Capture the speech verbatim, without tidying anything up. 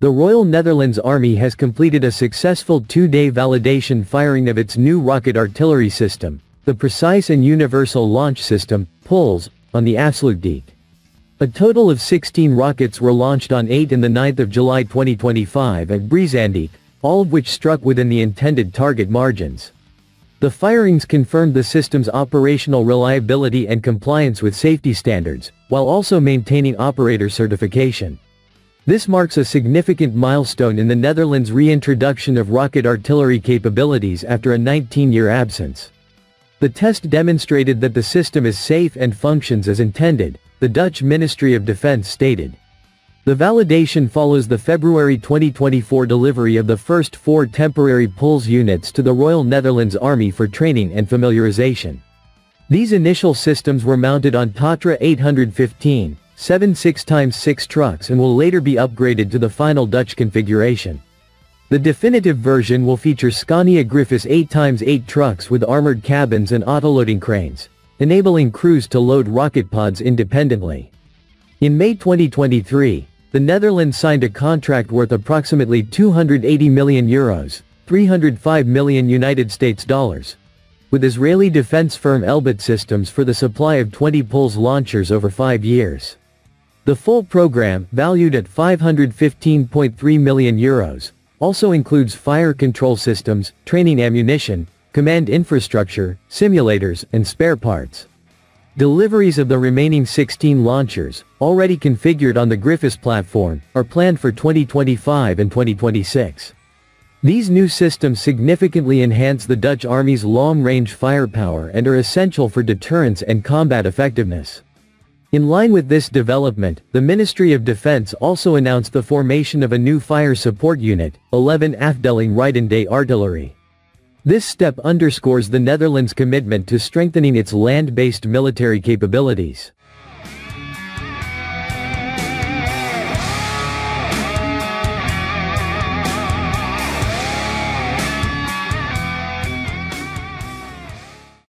The Royal Netherlands Army has completed a successful two-day validation firing of its new rocket artillery system, the Precise and Universal Launch System, PULS, on the Afsluitdijk. A total of sixteen rockets were launched on the eighth and the ninth of July twenty twenty-five at Breezanddijk, all of which struck within the intended target margins. The firings confirmed the system's operational reliability and compliance with safety standards, while also maintaining operator certification. This marks a significant milestone in the Netherlands' reintroduction of rocket artillery capabilities after a nineteen-year absence. The test demonstrated that the system is safe and functions as intended, the Dutch Ministry of Defense stated. The validation follows the February twenty twenty-four delivery of the first four temporary PULS units to the Royal Netherlands Army for training and familiarization. These initial systems were mounted on Tatra eight fifteen, seven six by six trucks and will later be upgraded to the final Dutch configuration. The definitive version will feature Scania Gryphus eight by eight trucks with armored cabins and autoloading cranes, enabling crews to load rocket pods independently. In May twenty twenty-three, the Netherlands signed a contract worth approximately two hundred eighty million euros, three hundred five million United States dollars, with Israeli defense firm Elbit Systems for the supply of twenty PULS launchers over five years. The full program, valued at five hundred fifteen point three million euros, also includes fire control systems, training ammunition, command infrastructure, simulators, and spare parts. Deliveries of the remaining sixteen launchers, already configured on the Griffiths platform, are planned for twenty twenty-five and twenty twenty-six. These new systems significantly enhance the Dutch Army's long-range firepower and are essential for deterrence and combat effectiveness. In line with this development, the Ministry of Defense also announced the formation of a new fire support unit, eleven Afdeling Rijdende Artillery. This step underscores the Netherlands' commitment to strengthening its land-based military capabilities.